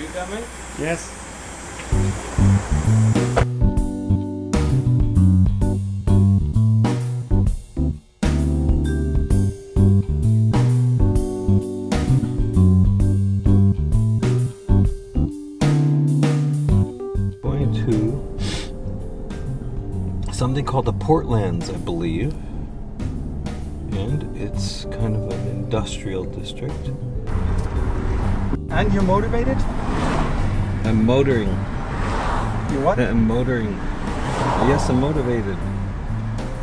Are you coming? Yes. Going to something called the Portlands, I believe. And it's kind of an industrial district. And you're motivated? I'm motoring. You what? I'm motoring. Yes, I'm motivated.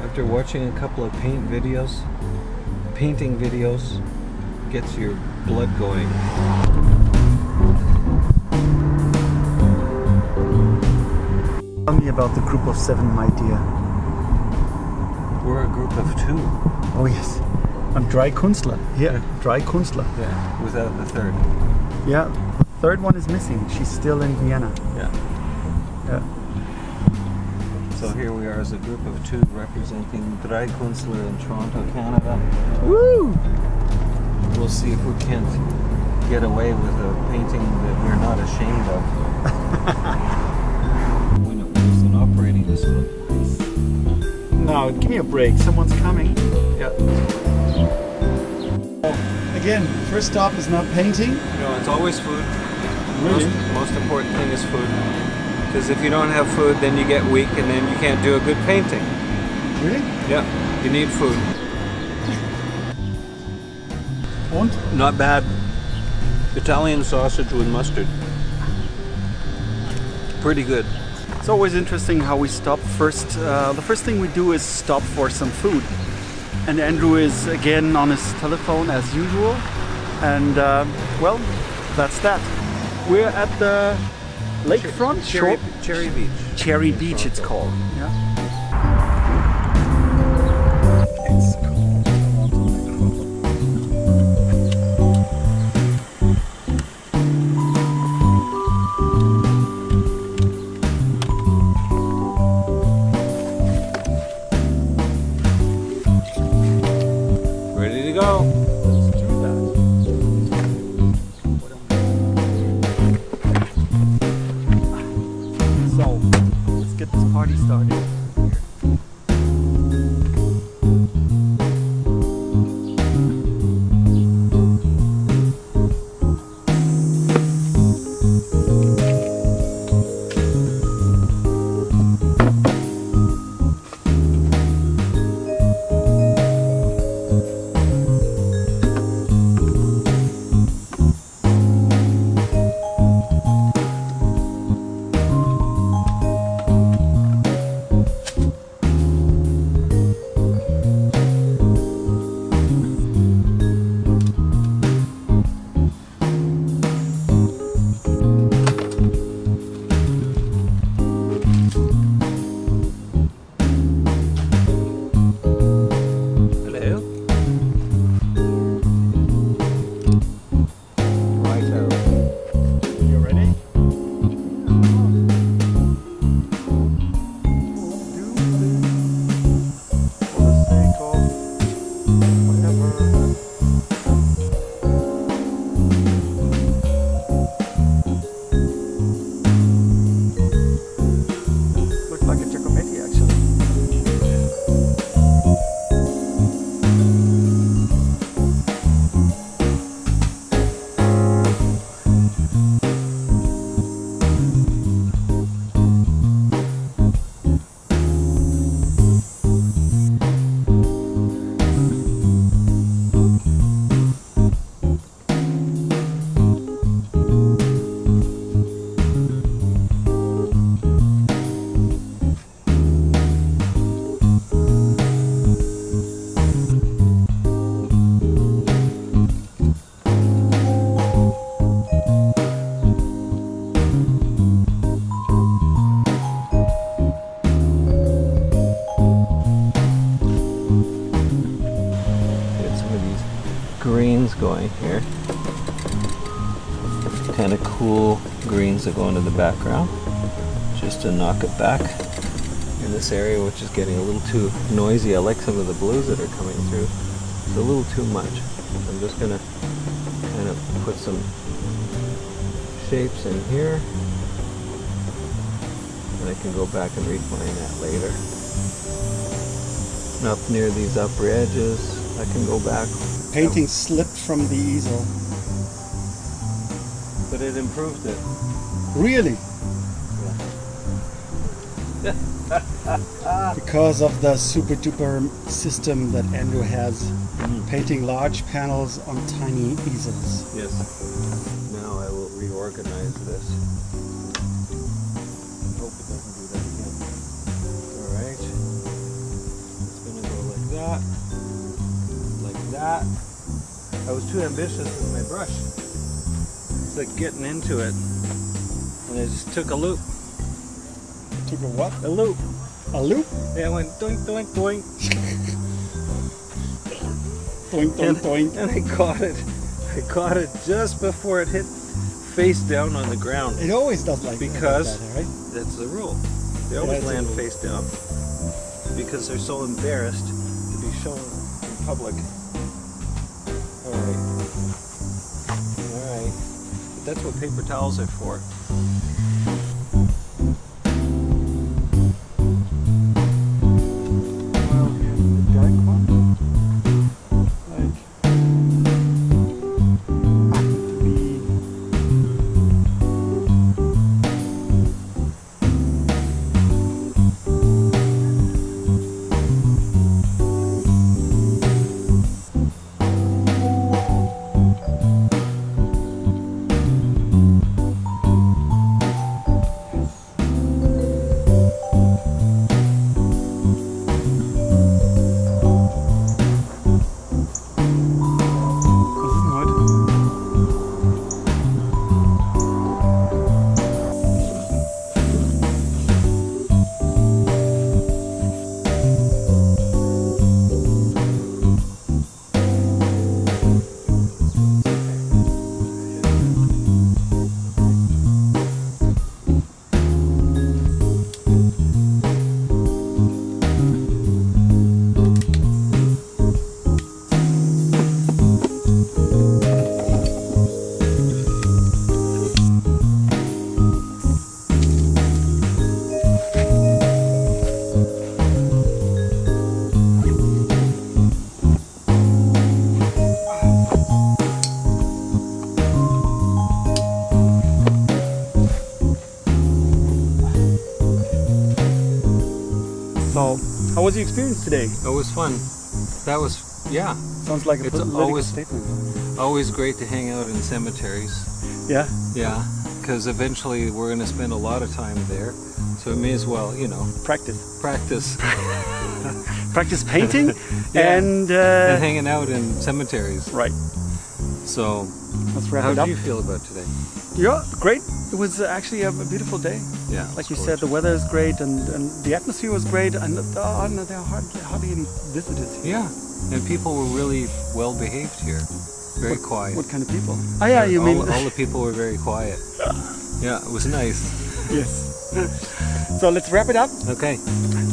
After watching a couple of painting videos gets your blood going. Tell me about the group of 7, my dear. We're a group of 2. Oh yes. And Drei Künstler. Yeah, Drei Künstler. Yeah, without the third. Yeah, the third one is missing. She's still in Vienna. Yeah. Yeah. So here we are as a group of 2 representing Drei Künstler in Toronto, Canada. Woo! We'll see if we can't get away with a painting that we're not ashamed of. When it was an operating this one. No, give me a break. Someone's coming. Yeah. Again, first stop is not painting. No, it's always food. Really? Most important thing is food. Because if you don't have food, then you get weak and then you can't do a good painting. Really? Yeah, you need food. And? Not bad. Italian sausage with mustard. Pretty good. It's always interesting how we stop first. The first thing we do is stop for some food. And Andrew is again on his telephone as usual, and well, that's that. We're at the lakefront shore. Cherry Beach. Cherry Beach it's called. Yeah. It's going here. Kind of cool greens that go into the background just to knock it back in this area, which is getting a little too noisy. I like some of the blues that are coming through. It's a little too much. I'm just gonna kind of put some shapes in here, and I can go back and refine that later. And up near these upper edges, I can go back. Painting slipped from the easel. But it improved it. Really? Yeah. Because of the super duper system that Andrew has, painting large panels on tiny easels. Yes. Now I will reorganize this. I hope it doesn't do that again. Alright. It's going to go like that. Like that. I was too ambitious with my brush. It's like getting into it. And I just took a loop. Took a what? A loop. A loop? Yeah, it went doink, doink, doink. Doink, doink, doink. And I caught it. I caught it just before it hit face down on the ground. It always does like that. Because right? That's the rule. They always land face down. Because they're so embarrassed to be shown in public. Alright. Alright. But that's what paper towels are for. How was the experience today? It was fun. That was, yeah. Sounds like a political statement. Always great to hang out in cemeteries. Yeah? Yeah, because eventually we're going to spend a lot of time there. So we may as well, you know. Practice. Practice. Practice painting yeah. And hanging out in cemeteries. Right. So, how do you feel about today? Yeah, great. It was actually a beautiful day. Yeah, like you said, the weather is great and the atmosphere was great, and there are hardly any visitors here. Yeah, and people were really well behaved here. Very quiet. What kind of people? Oh yeah, you mean all the people were very quiet. Yeah, it was nice. Yes. So let's wrap it up. Okay.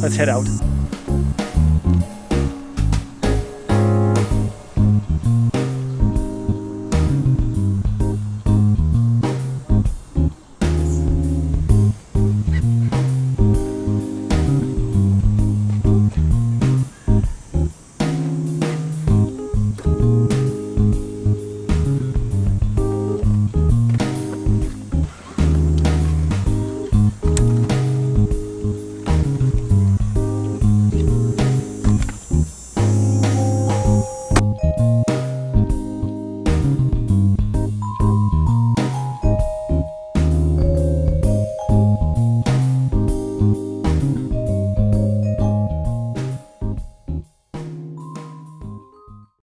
Let's head out.